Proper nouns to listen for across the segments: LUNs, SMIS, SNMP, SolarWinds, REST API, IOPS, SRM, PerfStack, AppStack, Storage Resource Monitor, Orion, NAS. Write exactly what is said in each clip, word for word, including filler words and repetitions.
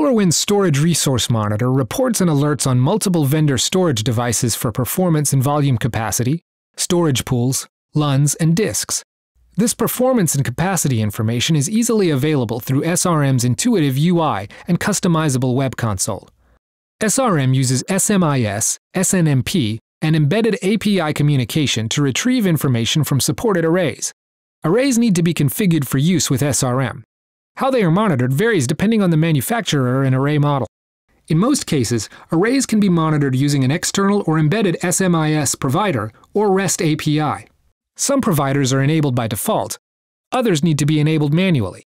SolarWinds Storage Resource Monitor reports and alerts on multiple vendor storage devices for performance and volume capacity, storage pools, L U Ns, and disks. This performance and capacity information is easily available through S R M's intuitive U I and customizable web console. S R M uses S M I S, S N M P, and embedded A P I communication to retrieve information from supported arrays. Arrays need to be configured for use with S R M. How they are monitored varies depending on the manufacturer and array model. In most cases, arrays can be monitored using an external or embedded S M I S provider or REST A P I. Some providers are enabled by default, others need to be enabled manually.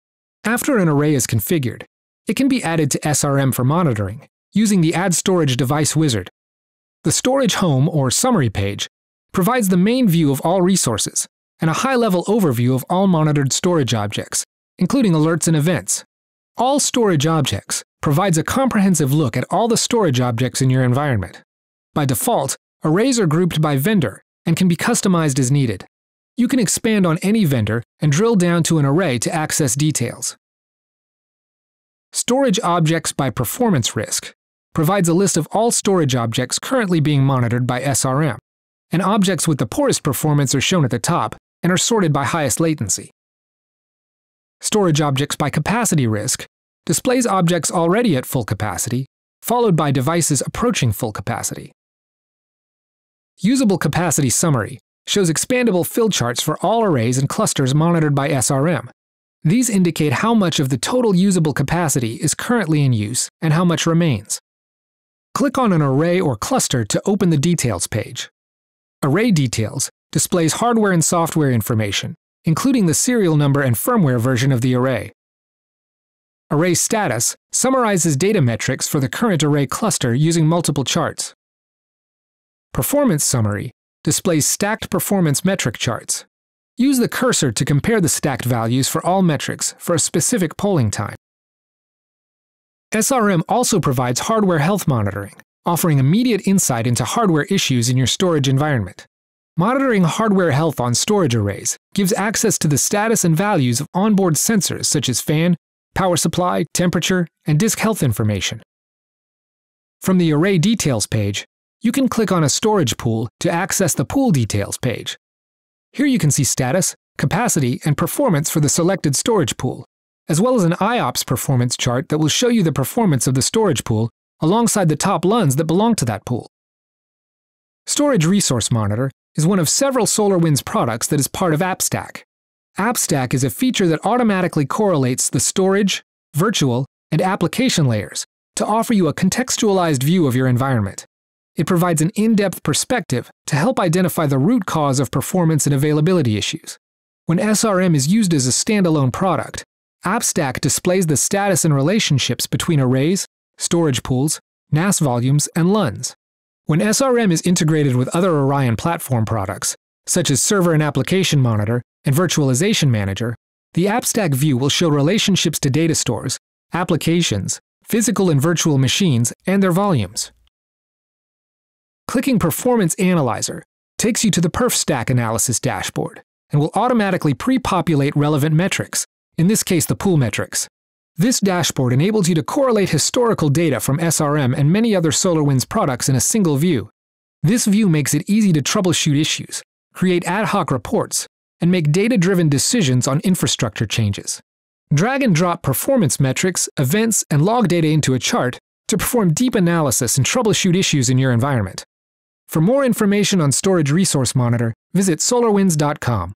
After an array is configured, it can be added to S R M for monitoring using the Add Storage Device wizard. The Storage Home or Summary page provides the main view of all resources and a high-level overview of all monitored storage objects, including alerts and events. All Storage Objects provides a comprehensive look at all the storage objects in your environment. By default, arrays are grouped by vendor and can be customized as needed. You can expand on any vendor and drill down to an array to access details. Storage Objects by Performance Risk provides a list of all storage objects currently being monitored by S R M, and objects with the poorest performance are shown at the top and are sorted by highest latency. Storage Objects by Capacity Risk displays objects already at full capacity, followed by devices approaching full capacity. Usable Capacity Summary shows expandable fill charts for all arrays and clusters monitored by S R M. These indicate how much of the total usable capacity is currently in use and how much remains. Click on an array or cluster to open the Details page. Array Details displays hardware and software information, including the serial number and firmware version of the array. Array Status summarizes data metrics for the current array cluster using multiple charts. Performance Summary displays stacked performance metric charts. Use the cursor to compare the stacked values for all metrics for a specific polling time. S R M also provides hardware health monitoring, offering immediate insight into hardware issues in your storage environment. Monitoring hardware health on storage arrays gives access to the status and values of onboard sensors such as fan, power supply, temperature, and disk health information. From the Array Details page, you can click on a storage pool to access the Pool Details page. Here you can see status, capacity, and performance for the selected storage pool, as well as an I O P S performance chart that will show you the performance of the storage pool alongside the top L U Ns that belong to that pool. Storage Resource Monitor is one of several SolarWinds products that is part of AppStack. AppStack is a feature that automatically correlates the storage, virtual, and application layers to offer you a contextualized view of your environment. It provides an in-depth perspective to help identify the root cause of performance and availability issues. When S R M is used as a standalone product, AppStack displays the status and relationships between arrays, storage pools, N A S volumes, and L U Ns. When S R M is integrated with other Orion platform products, such as Server and Application Monitor and Virtualization Manager, the AppStack view will show relationships to data stores, applications, physical and virtual machines, and their volumes. Clicking Performance Analyzer takes you to the PerfStack Analysis dashboard and will automatically pre-populate relevant metrics, in this case the pool metrics. This dashboard enables you to correlate historical data from S R M and many other SolarWinds products in a single view. This view makes it easy to troubleshoot issues, create ad hoc reports, and make data-driven decisions on infrastructure changes. Drag and drop performance metrics, events, and log data into a chart to perform deep analysis and troubleshoot issues in your environment. For more information on Storage Resource Monitor, visit SolarWinds dot com.